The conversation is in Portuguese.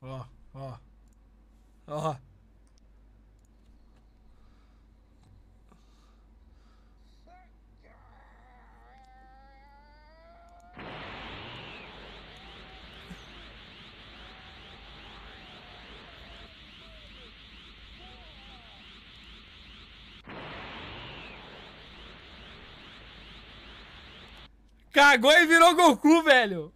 Ó, ó. Ó. Cagou e virou Goku, velho.